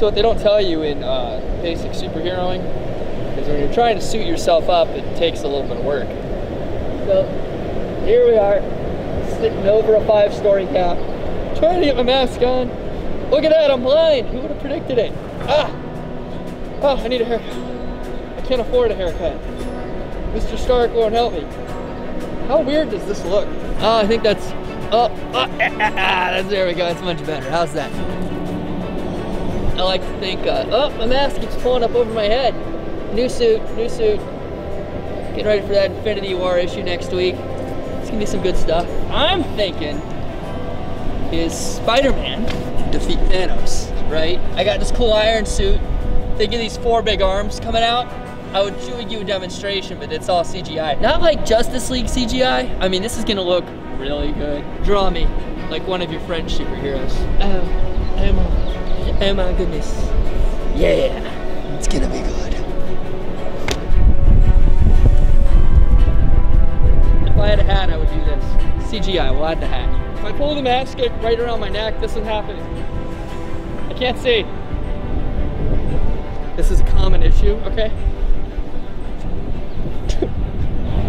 So what they don't tell you in basic superheroing is when you're trying to suit yourself up, it takes a little bit of work. So here we are, sitting over a 5-story cap, trying to get my mask on. Look at that, I'm blind. Who would have predicted it? Ah! Oh, I need a haircut. I can't afford a haircut. Mr. Stark won't help me. How weird does this look? Oh, I think that's... there we go, that's much better. How's that? I like to think, my mask keeps pulling up over my head. New suit. Getting ready for that Infinity War issue next week. It's gonna be some good stuff. I'm thinking is Spider-Man defeat Thanos, right? I got this cool iron suit. Think of these 4 big arms coming out. I would show you a demonstration, but it's all CGI. Not like Justice League CGI. I mean, this is gonna look really good. Draw me like one of your French superheroes. Oh my goodness. Yeah, it's gonna be good. If I had a hat, I would do this. CGI, we'll add the hat. If I pull the mask right around my neck, this would happen. I can't see. This is a common issue, okay?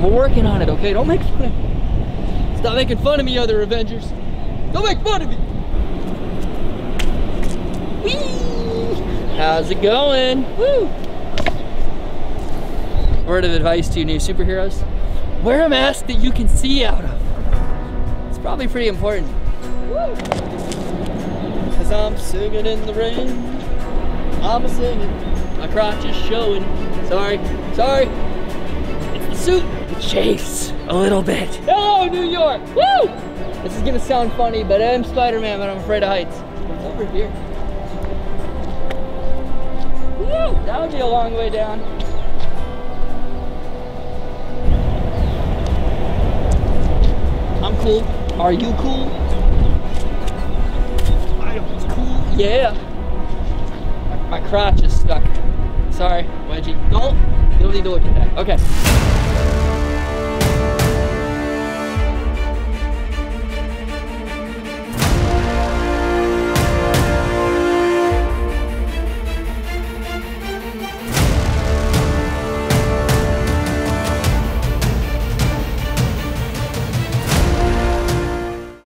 We're working on it, okay? Don't make fun of me. Stop making fun of me, other Avengers. Don't make fun of me! Whee! How's it going? Woo! Word of advice to you new superheroes. Wear a mask that you can see out of. It's probably pretty important. Woo! 'Cause I'm singing in the rain. I'm singing. My crotch is showing. Sorry. Suit the chase a little bit. Hello, New York! Woo! This is gonna sound funny, but I'm Spider-Man, but I'm afraid of heights. It's over here. Woo! That would be a long way down. I'm cool. Are you cool? I'm cool. Yeah. My crotch is stuck. Sorry, wedgie. Don't. You don't need to look at that. Okay.